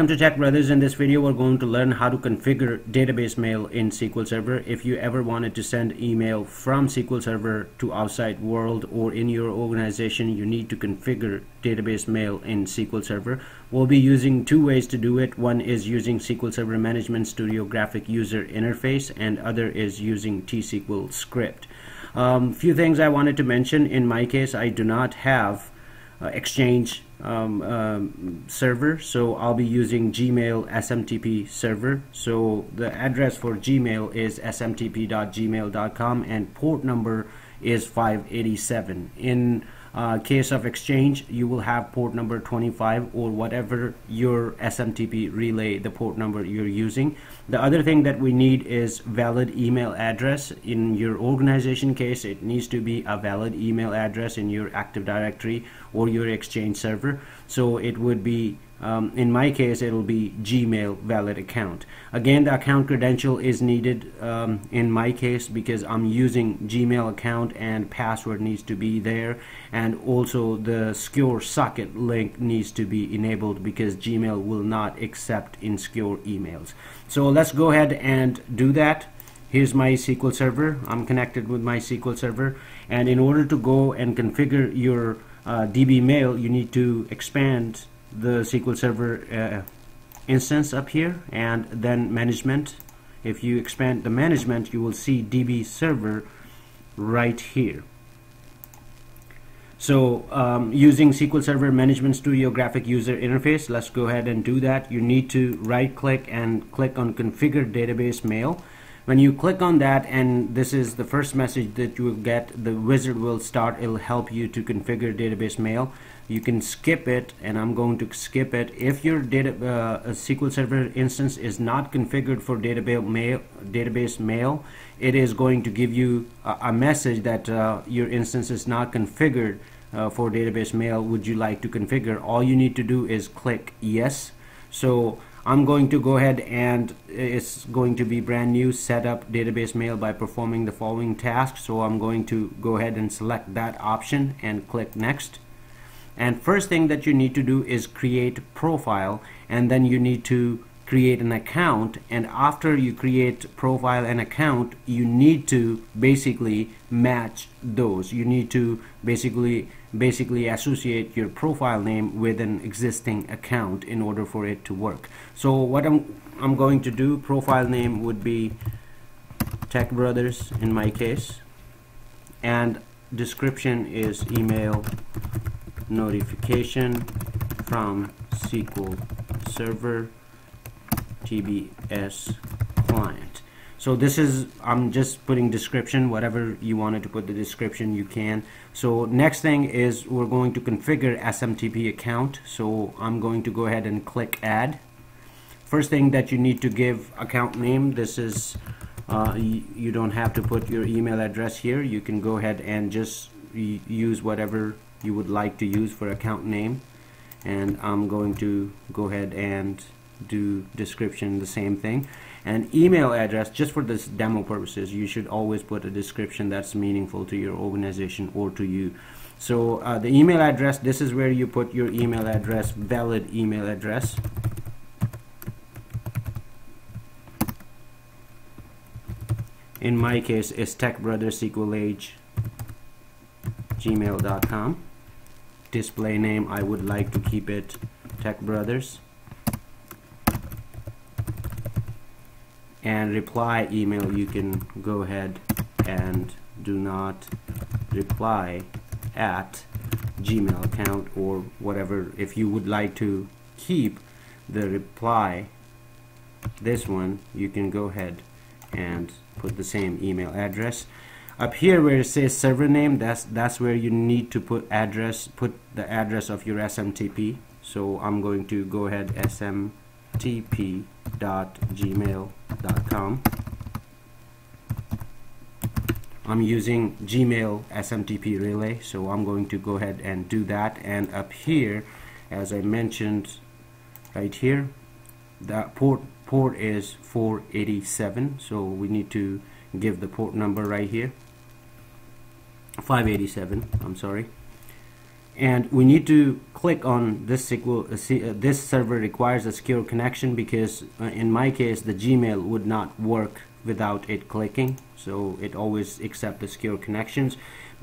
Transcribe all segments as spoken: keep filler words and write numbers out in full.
Welcome to Tech Brothers. In this video we're going to learn how to configure database mail in S Q L Server. If you ever wanted to send email from S Q L Server to outside world or in your organization, you need to configure database mail in S Q L Server. We'll be using two ways to do it. One is using S Q L Server Management Studio graphic user interface, and other is using T S Q L script. Um, few things I wanted to mention. In my case, I do not have Uh, Exchange um, um, server, so I'll be using Gmail S M T P server. So the address for Gmail is S M T P dot gmail dot com and port number is five eighty-seven. In uh, case of Exchange, you will have port number twenty-five or whatever your S M T P relay, the port number you're using. The other thing that we need is valid email address. In your organization case, it needs to be a valid email address in your Active Directory or your Exchange server. So it would be Um, in my case, it will be Gmail valid account. Again, the account credential is needed um, in my case because I'm using Gmail account and password needs to be there, and also the secure socket link needs to be enabled because Gmail will not accept insecure emails. So let's go ahead and do that. Here's my S Q L Server. I'm connected with my S Q L Server, and in order to go and configure your uh, D B Mail, you need to expand the S Q L Server uh, instance up here, and then management. If you expand the management, you will see D B server right here. So um, using S Q L Server Management Studio graphic user interface, let's go ahead and do that. You need to right click and click on configure database mail. When you click on that, and this is the first message that you will get, the wizard will start. It'll help you to configure database mail. You can skip it, and I'm going to skip it. If your data uh, S Q L Server instance is not configured for database mail, database mail, it is going to give you a, a message that uh, your instance is not configured uh, for database mail. Would you like to configure? All you need to do is click yes. So I'm going to go ahead, and it's going to be brand new, set up database mail by performing the following task. So I'm going to go ahead and select that option and click next. And first thing that you need to do is create profile, and then you need to create an account, and after you create profile and account, you need to basically match those. You need to basically basically associate your profile name with an existing account in order for it to work. So what I'm, I'm going to do, profile name would be Tech Brothers in my case, and description is email notification from S Q L Server T B S client. So this is, I'm just putting description, whatever you wanted to put the description you can. So next thing is we're going to configure S M T P account. So I'm going to go ahead and click add. First thing that you need to give account name. This is, uh, you don't have to put your email address here. You can go ahead and just use whatever you would like to use for account name. And I'm going to go ahead and do description, the same thing. And email address, just for this demo purposes, you should always put a description that's meaningful to your organization or to you. So uh, the email address, this is where you put your email address, valid email address. In my case, it's tech brothers S Q L age gmail dot com. Display name, I would like to keep it Tech Brothers. And reply email, you can go ahead and do not reply at Gmail account or whatever. If you would like to keep the reply, this one, you can go ahead and put the same email address. Up here where it says server name, that's that's where you need to put address, put the address of your S M T P. So I'm going to go ahead S M T P dot gmail dot com. I'm using Gmail S M T P relay, so I'm going to go ahead and do that. And up here, as I mentioned, right here, the port port is four eighty-seven, so we need to give the port number right here, five eighty-seven, I'm sorry. And we need to click on this S Q L. Uh, see, uh, this server requires a secure connection because uh, in my case the Gmail would not work without it clicking, so it always accepts the secure connections.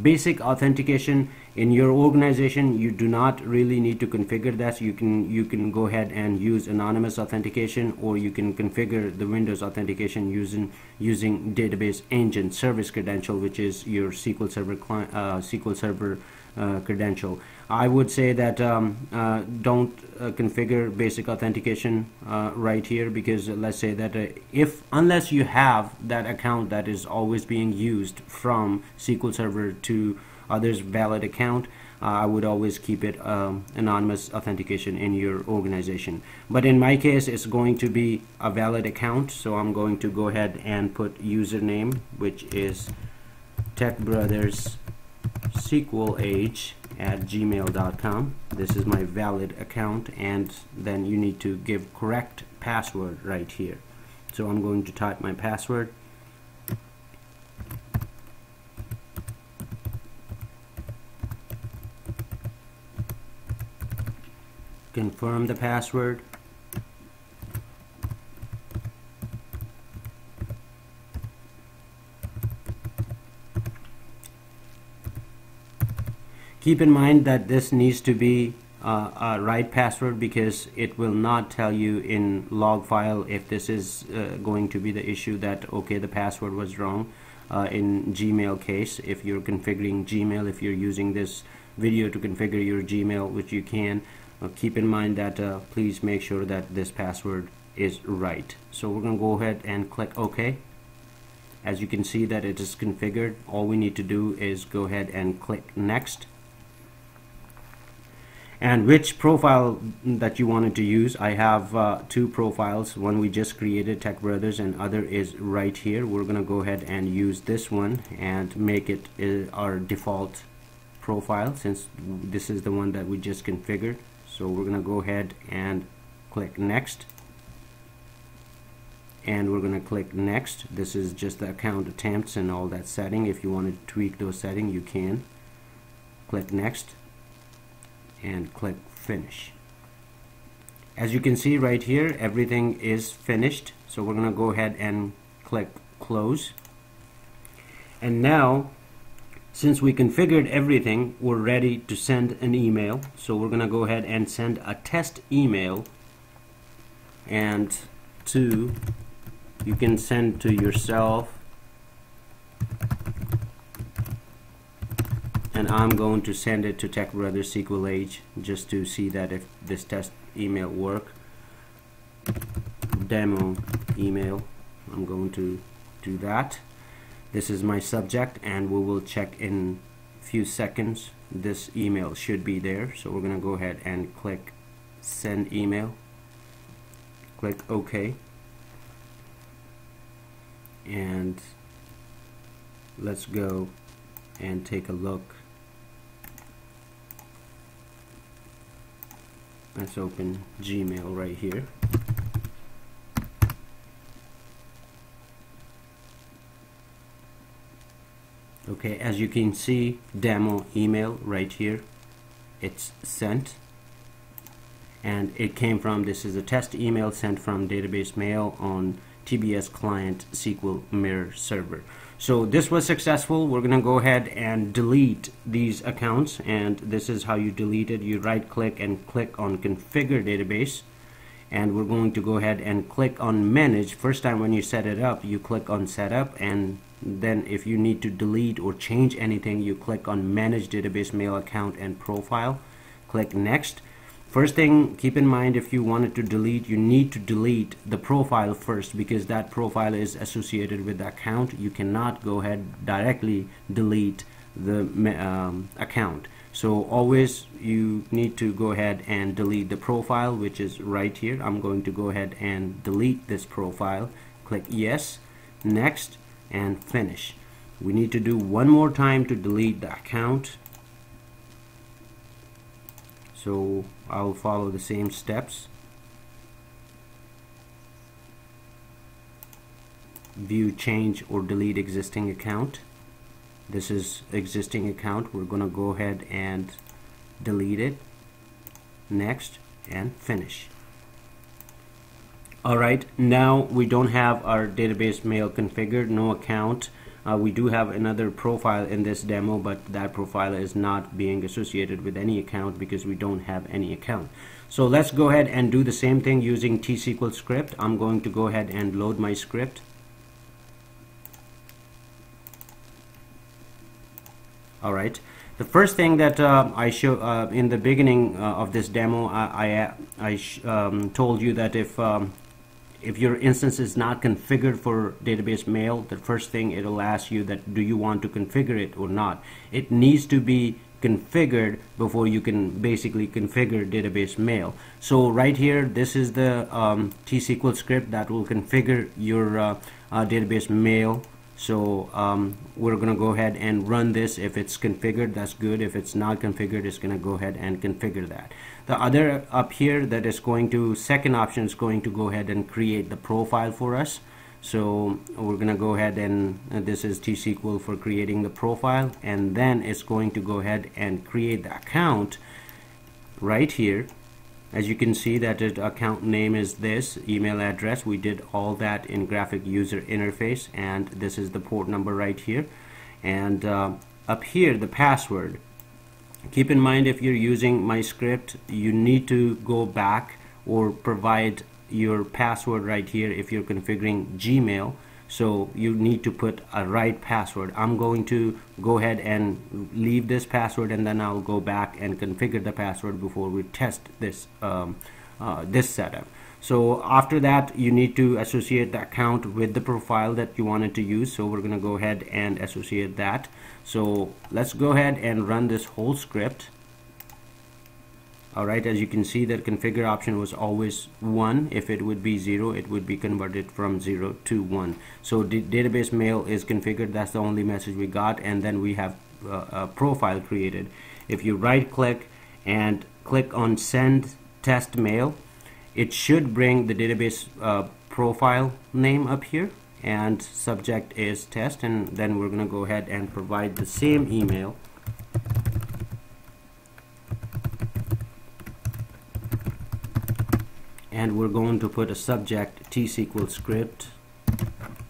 Basic authentication in your organization, you do not really need to configure that. You can you can go ahead and use anonymous authentication, or you can configure the Windows authentication using using database engine service credential, which is your S Q L Server client, uh, S Q L Server uh, credential. I would say that um, uh, don't uh, configure basic authentication uh, right here, because let's say that uh, if unless you have that account that is always being used from S Q L Server to others' valid account, uh, I would always keep it um, anonymous authentication in your organization. But in my case, it's going to be a valid account, so I'm going to go ahead and put username, which is Tech Brothers S Q L Age at gmail dot com. This is my valid account, and then you need to give correct password right here. So I'm going to type my password. Confirm the password. Keep in mind that this needs to be uh, a right password, because it will not tell you in log file if this is uh, going to be the issue that okay, the password was wrong. Uh, in Gmail case, if you're configuring Gmail, if you're using this video to configure your Gmail, which you can, uh, keep in mind that uh, please make sure that this password is right. So we're gonna go ahead and click OK. As you can see that it is configured, all we need to do is go ahead and click next. And which profile that you wanted to use, I have uh, two profiles. One we just created, Tech Brothers, and other is right here. We're gonna go ahead and use this one and make it uh, our default profile, since this is the one that we just configured. So we're gonna go ahead and click next, and we're gonna click next. This is just the account attempts and all that setting. If you want to tweak those settings, you can click next and click finish. As you can see right here, everything is finished. So we're gonna go ahead and click close. And now, since we configured everything, we're ready to send an email. So we're gonna go ahead and send a test email, and to you can send to yourself, and I'm going to send it to Tech Brothers S Q L Age just to see that if this test email work. Demo email, I'm going to do that. This is my subject, and we will check in few seconds. This email should be there, so we're gonna go ahead and click send email, click OK, and let's go and take a look. Let's open Gmail right here. Okay, as you can see, demo email right here, it's sent, and it came from, this is a test email sent from database mail on T B S client S Q L mirror server. So this was successful. We're gonna go ahead and delete these accounts, and this is how you delete it. You right click and click on configure database, and we're going to go ahead and click on manage. First time when you set it up, you click on setup, and then if you need to delete or change anything, you click on manage database mail account and profile, click next. First thing, keep in mind, if you wanted to delete, you need to delete the profile first, because that profile is associated with the account. You cannot go ahead directly delete the um, account. So always you need to go ahead and delete the profile, which is right here. I'm going to go ahead and delete this profile. Click yes, next, and finish. We need to do one more time to delete the account. So I'll follow the same steps. View, change, or delete existing account. This is existing account. We're gonna go ahead and delete it, next, and finish. Alright, now we don't have our database mail configured, no account. Uh, we do have another profile in this demo, but that profile is not being associated with any account because we don't have any account. So let's go ahead and do the same thing using T S Q L script. I'm going to go ahead and load my script. Alright, the first thing that uh, I show uh, in the beginning uh, of this demo, I, I, I sh um, told you that if um, if your instance is not configured for database mail, the first thing it'll ask you that do you want to configure it or not. It needs to be configured before you can basically configure database mail. So right here, this is the um, T S Q L script that will configure your uh, uh, database mail. So um, we're gonna go ahead and run this. If it's configured, that's good. If it's not configured, it's gonna go ahead and configure that. The other up here that is going to, second option is going to go ahead and create the profile for us. So we're gonna go ahead and uh, this is T S Q L for creating the profile, and then it's going to go ahead and create the account right here. As you can see that it account name is this, email address, we did all that in graphic user interface, and this is the port number right here, and uh, up here the password. Keep in mind, if you're using my script, you need to go back or provide your password right here if you're configuring Gmail. So you need to put a right password. I'm going to go ahead and leave this password, and then I'll go back and configure the password before we test this um, uh, this setup. So after that, you need to associate the account with the profile that you wanted to use. So we're gonna go ahead and associate that. So let's go ahead and run this whole script. Alright, as you can see, that configure option was always one. If it would be zero, it would be converted from zero to one. So the database mail is configured. That's the only message we got, and then we have uh, a profile created. If you right click and click on send test mail, it should bring the database uh, profile name up here, and subject is test, and then we're gonna go ahead and provide the same email and we're going to put a subject T S Q L script,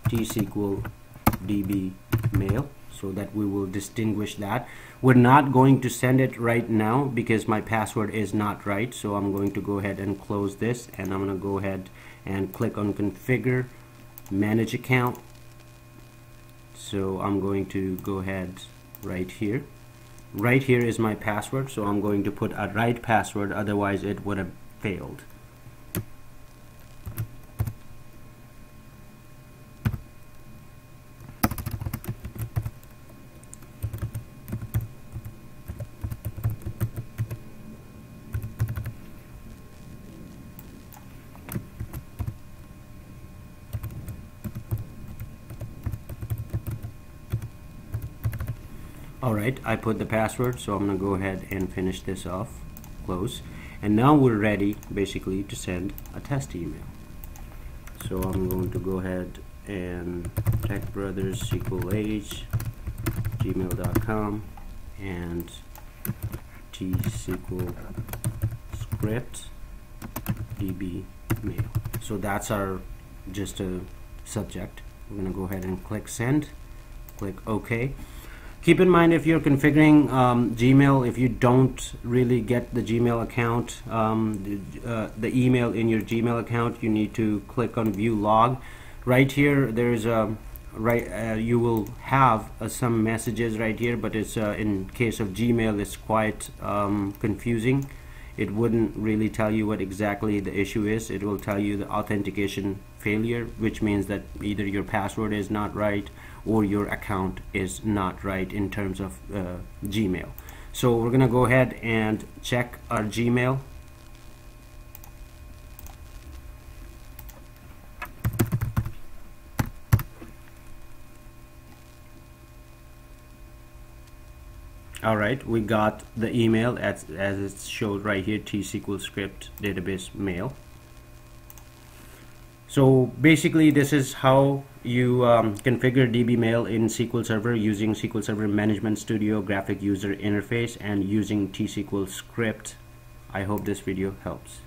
T S Q L D B mail, so that we will distinguish that. We're not going to send it right now because my password is not right, so I'm going to go ahead and close this, and I'm going to go ahead and click on configure, manage account. So I'm going to go ahead right here. Right here is my password, so I'm going to put a right password, otherwise it would have failed. Alright, I put the password, so I'm going to go ahead and finish this off, close, and now we're ready basically to send a test email. So I'm going to go ahead and Tech Brothers S Q L H gmail dot com and T S Q L script D B mail. So that's our just a subject. We're going to go ahead and click send, click OK. Keep in mind, if you're configuring um, Gmail, if you don't really get the Gmail account, um, the, uh, the email in your Gmail account, you need to click on View Log. Right here, there's a right. Uh, you will have uh, some messages right here, but it's uh, in case of Gmail, it's quite um, confusing. It wouldn't really tell you what exactly the issue is. It will tell you the authentication failure, which means that either your password is not right, or your account is not right in terms of uh, Gmail. So we're gonna go ahead and check our Gmail. Alright, we got the email as, as it's showed right here, T S Q L script database mail. So basically this is how you um, configure DBMail in S Q L Server using S Q L Server Management Studio, graphic user interface, and using T S Q L script. I hope this video helps.